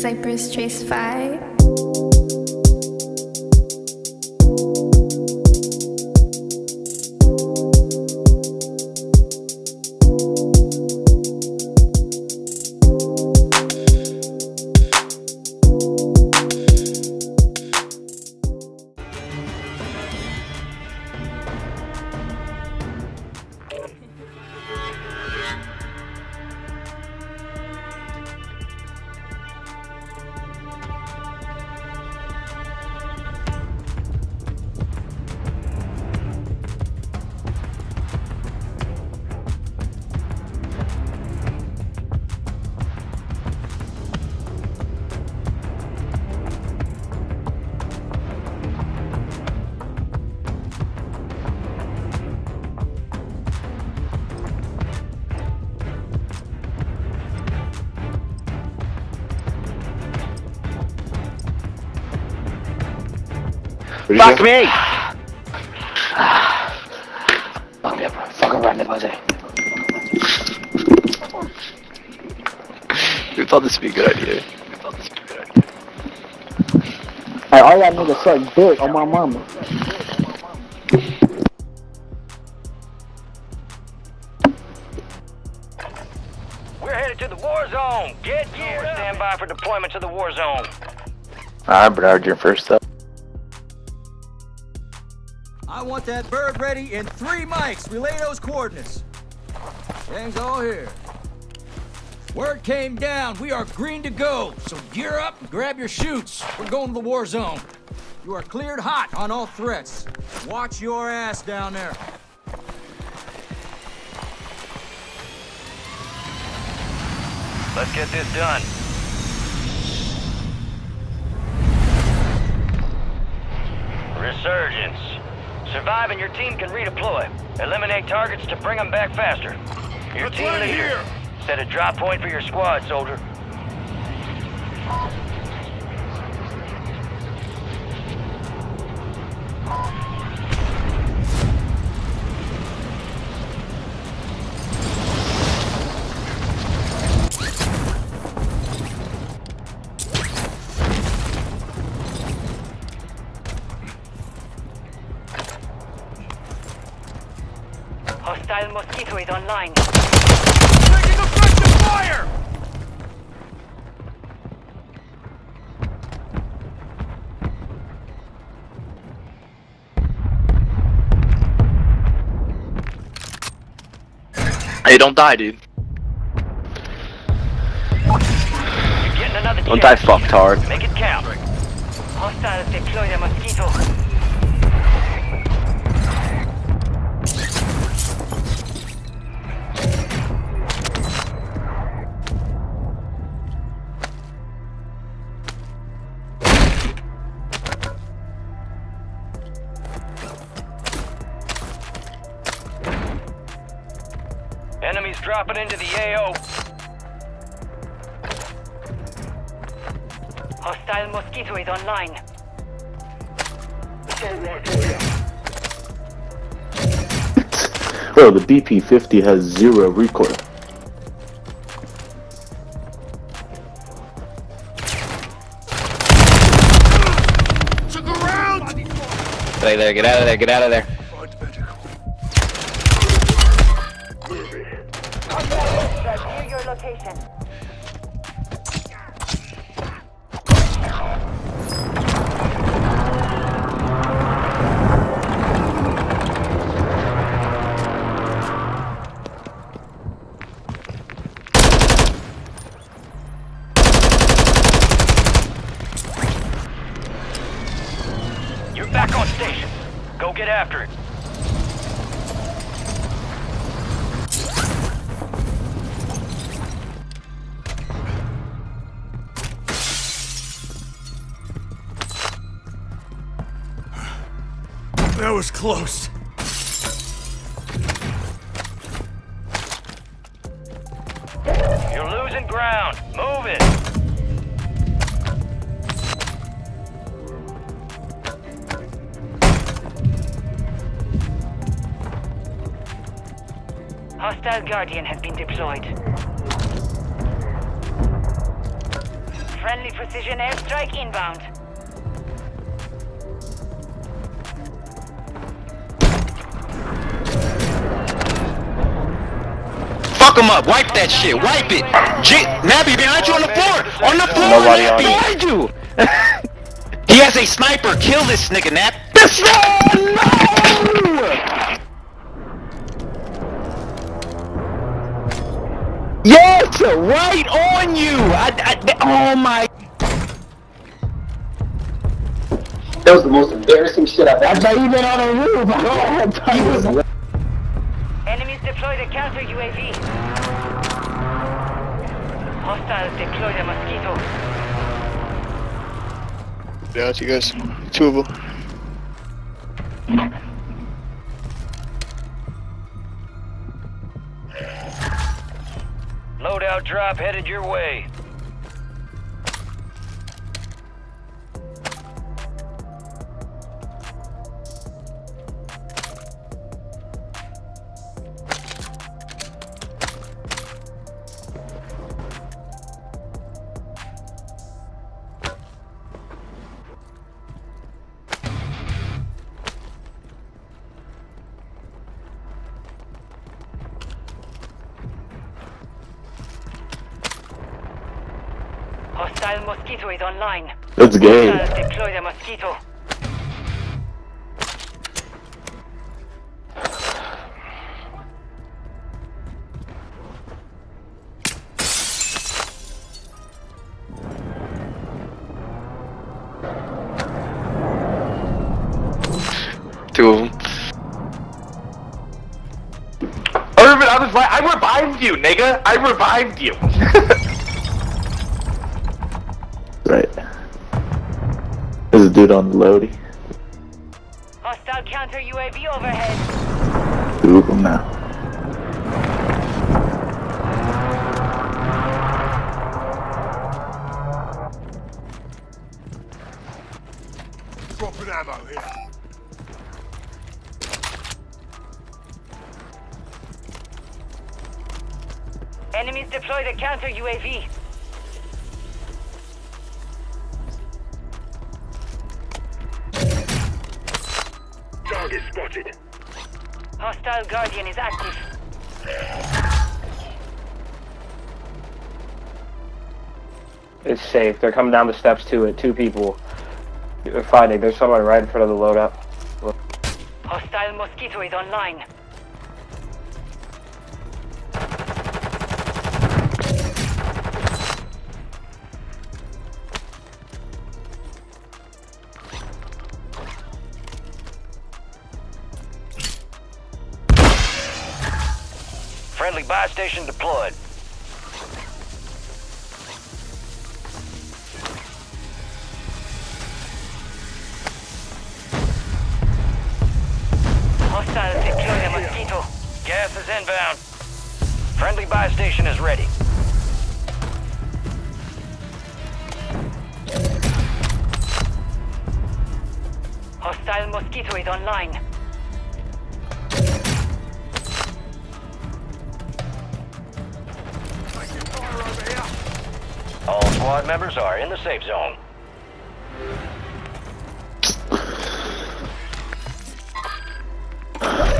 Cypress Trace 5. Fuck me! Fuck me up, fucking run the buzzer. Who thought this would be a good idea? Hey, all y'all niggas suck dick on my mama. We're headed to the war zone. Get gear. Stand by for deployment to the war zone. Alright, Bernard, you're first up. I want that bird ready in 3 mics. Relay those coordinates. Things all here. Word came down. We are green to go. So gear up and grab your chutes. We're going to the war zone. You are cleared hot on all threats. Watch your ass down there. Let's get this done. Resurgence. Survive and your team can redeploy. Eliminate targets to bring them back faster. Your team leader, set a drop point for your squad, soldier. Hostile Mosquito is online. Taking effective fire! Hey, don't die, dude. You're getting another don't die, fucktard. Make it count. Hostiles deploy the Mosquito. Enemies dropping into the AO. Hostile Mosquito is online. Bro, the BP-50 has 0 recoil. Took a round! Stay there, get out of there, get out of there. Location. You're back on station. Go get after it. That was close. You're losing ground. Move it. Hostile Guardian has been deployed. Friendly precision airstrike inbound. Fuck him up. Wipe that shit. Wipe it. Nappy behind you on the floor. On the floor, Nappy. Behind you. He has a sniper. Kill this nigga, Nap. This no! Yes! Right on you! Oh my... That was the most embarrassing shit I've ever seen. Even on a roof! No, enemies deployed a counter UAV. Hostiles deployed a mosquito. Yeah, you guys. Two of them. Loadout drop headed your way. Hostile mosquito is online. Let's go. Deploy the mosquito. Two of them. Irvin, I was like, I revived you, nigga. I revived you. Right. There's a dude on the loady. Hostile counter UAV overhead. Two of them now. Dropping ammo here. Enemies deployed a counter UAV. Is spotted. Hostile Guardian is active. It's safe. They're coming down the steps to it. Two people. They're fighting. There's someone right in front of the loadout. Look. Hostile Mosquito is online. Friendly buy station deployed. Hostiles deployed a mosquito. Gas is inbound. Friendly buy station is ready. Hostile mosquito is online. All squad members are in the safe zone.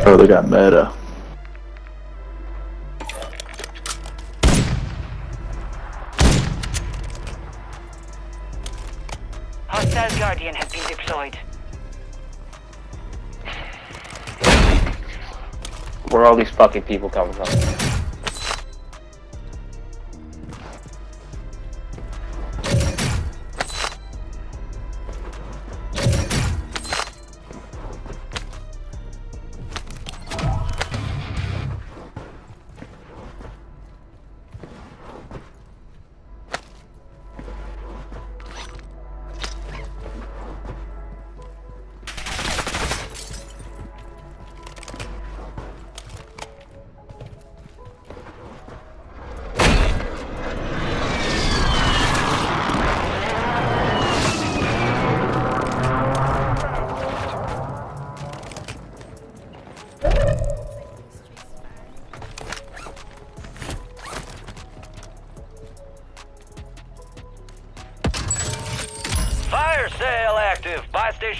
Oh, they got meta. Hostile Guardian has been deployed. Where are all these fucking people coming from?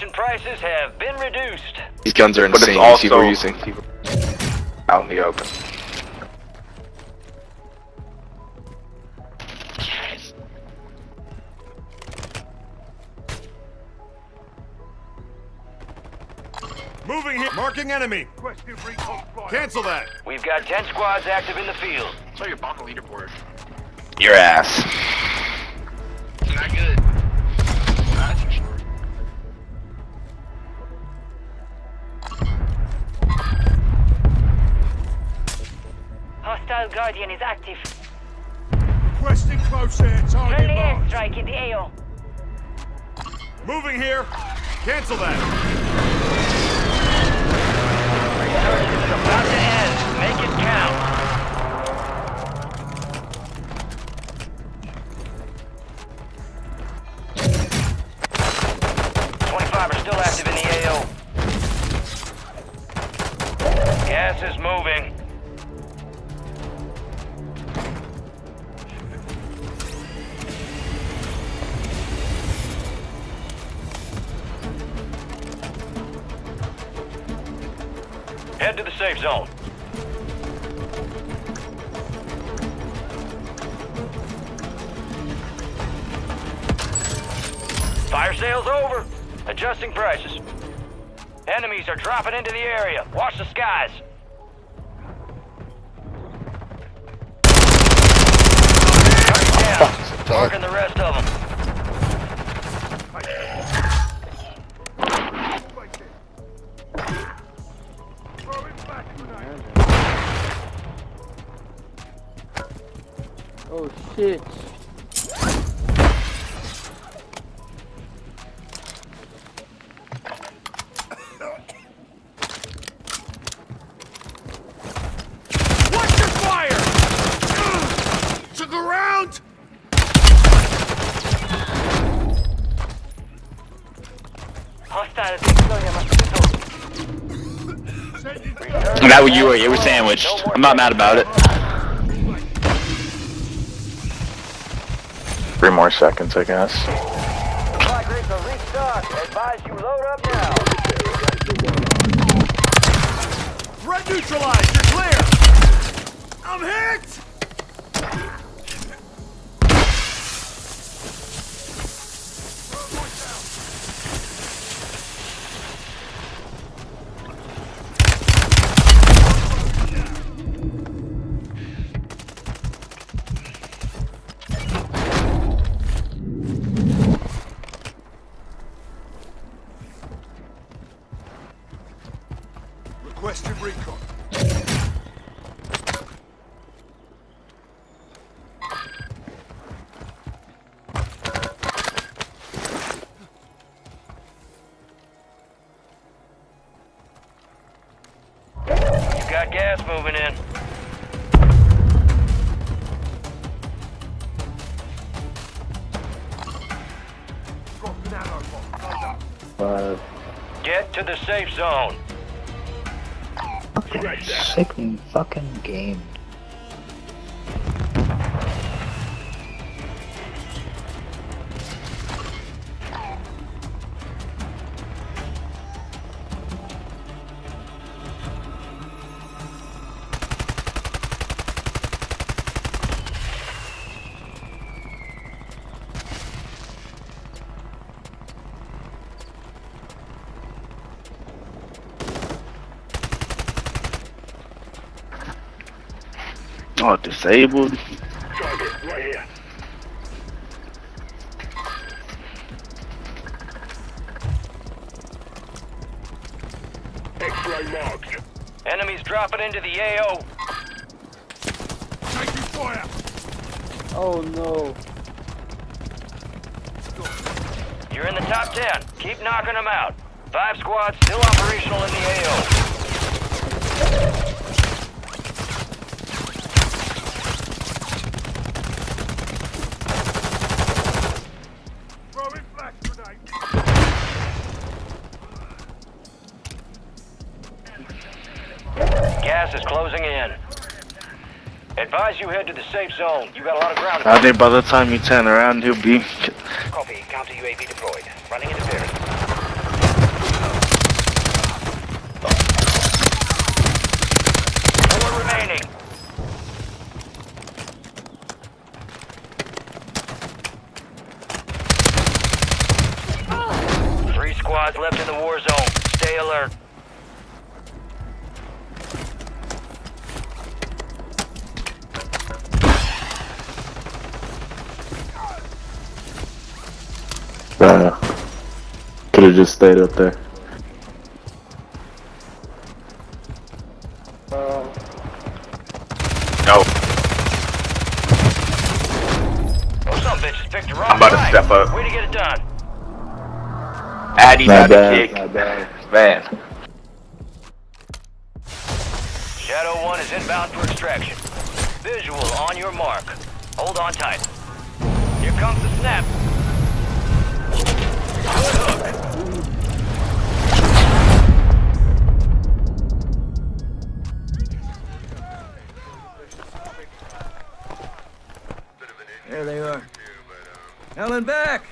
Ammunition prices have been reduced. These guns are insane. But it's also using out in the open. Moving here. Marking enemy. Cancel that. We've got 10 squads active in the field. Show your bomb leaderboard. Your ass. Not good. That's for sure. Hostile Guardian is active. Requesting close air target. Friendly airstrike in the AO. Moving here. Cancel that. Resurgence is about to end. Make it count. $25 are still active in the AO. Gas is moving. Head to the safe zone. Fire sale's over. Adjusting prices. Enemies are dropping into the area. Watch the skies. Target down. Marking the rest of them. Oh shit. Watch your fire! To the ground! That was you, it was sandwiched. I'm not mad about it. 3 more seconds, I guess. Supply crates are restocked. Advise you load up now. Threat neutralized. You're clear. I'm hit. Requested recon. You've got gas moving in. Get to the safe zone. Sickening fucking game. Oh, disabled. Target right here. X-ray marked. Enemies dropping into the AO. Taking fire. Oh no. You're in the top 10. Keep knocking them out. 5 squads still operational in the AO. Gas is closing in. Advise you head to the safe zone. You got a lot of ground. I think by the time you turn around, he'll be. Copy. Counter UAV deployed. Running interference. just stayed up there. No. What's up, bitches? Picked the wrong I'm about to step up. Way to get it done. Addy not bad, kick. Not bad. Man. Shadow 1 is inbound for extraction. Visual on your mark. Hold on tight. Here comes the snap. Good hook. There they are. Helen back.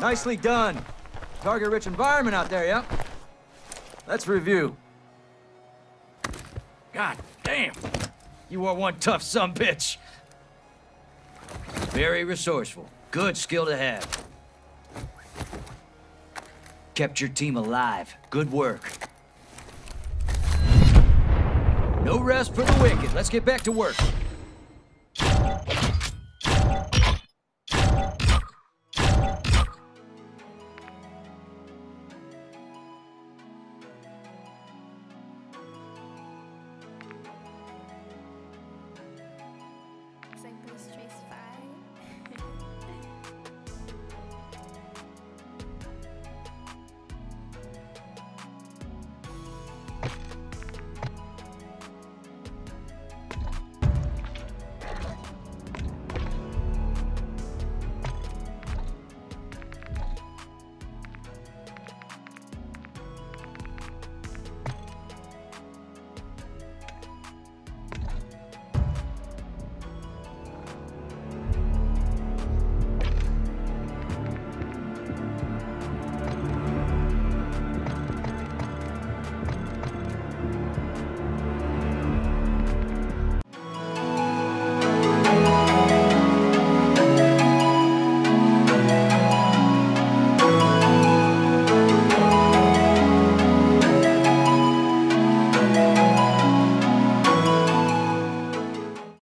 Nicely done. Target-rich environment out there, yeah? Let's review. God damn! You are one tough son of a bitch. Very resourceful. Good skill to have. Kept your team alive. Good work. No rest for the wicked. Let's get back to work.